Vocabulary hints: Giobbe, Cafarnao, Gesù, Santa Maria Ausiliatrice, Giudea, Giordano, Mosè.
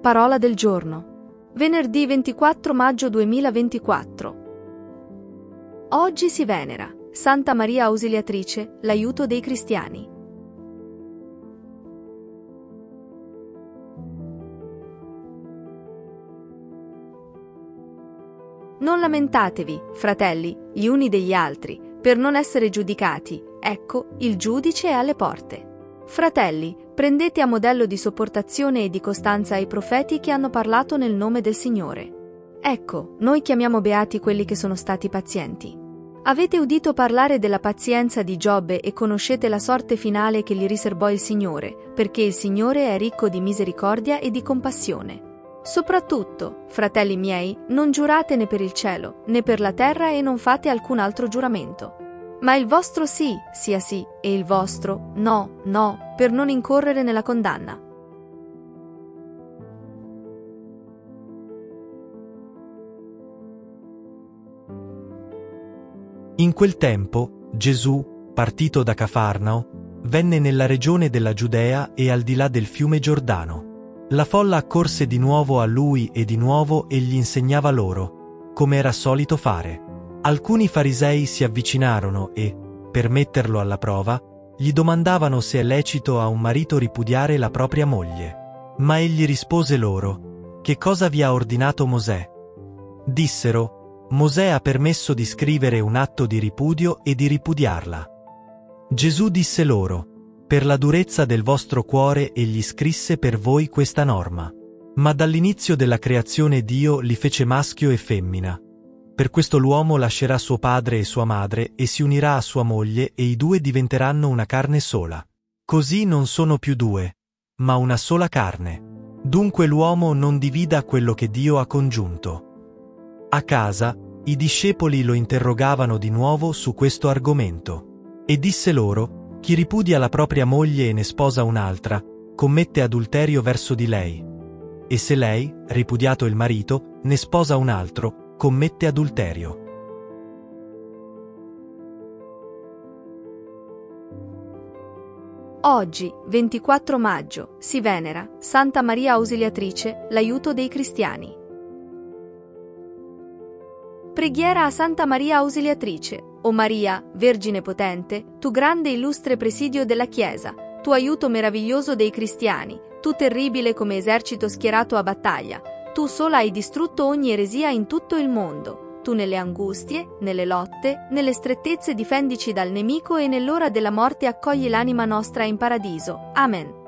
Parola del giorno. Venerdì 24 maggio 2024. Oggi si venera Santa Maria Ausiliatrice, l'aiuto dei cristiani. Non lamentatevi, fratelli, gli uni degli altri, per non essere giudicati. Ecco, il giudice è alle porte. Fratelli, prendete a modello di sopportazione e di costanza i profeti che hanno parlato nel nome del Signore. Ecco, noi chiamiamo beati quelli che sono stati pazienti. Avete udito parlare della pazienza di Giobbe e conoscete la sorte finale che gli riservò il Signore, perché il Signore è ricco di misericordia e di compassione. Soprattutto, fratelli miei, non giurate né per il cielo, né per la terra e non fate alcun altro giuramento. Ma il vostro sì, sia sì, e il vostro no, no, per non incorrere nella condanna. In quel tempo, Gesù, partito da Cafarnao, venne nella regione della Giudea e al di là del fiume Giordano. La folla accorse di nuovo a lui e di nuovo egli insegnava loro, come era solito fare. Alcuni farisei si avvicinarono e, per metterlo alla prova, gli domandavano se è lecito a un marito ripudiare la propria moglie. Ma egli rispose loro, «Che cosa vi ha ordinato Mosè?» Dissero, «Mosè ha permesso di scrivere un atto di ripudio e di ripudiarla». Gesù disse loro, «Per la durezza del vostro cuore egli scrisse per voi questa norma. Ma dall'inizio della creazione Dio li fece maschio e femmina. Per questo l'uomo lascerà suo padre e sua madre e si unirà a sua moglie e i due diventeranno una carne sola. Così non sono più due, ma una sola carne. Dunque l'uomo non divida quello che Dio ha congiunto». A casa, i discepoli lo interrogavano di nuovo su questo argomento. E disse loro, «Chi ripudia la propria moglie e ne sposa un'altra, commette adulterio verso di lei. E se lei, ripudiato il marito, ne sposa un altro, commette adulterio». Oggi, 24 maggio, si venera Santa Maria Ausiliatrice, l'aiuto dei cristiani. Preghiera a Santa Maria Ausiliatrice. O Maria, Vergine potente, tu grande e illustre presidio della Chiesa, tu aiuto meraviglioso dei cristiani, tu terribile come esercito schierato a battaglia, tu sola hai distrutto ogni eresia in tutto il mondo, tu nelle angustie, nelle lotte, nelle strettezze difendici dal nemico e nell'ora della morte accogli l'anima nostra in paradiso. Amen.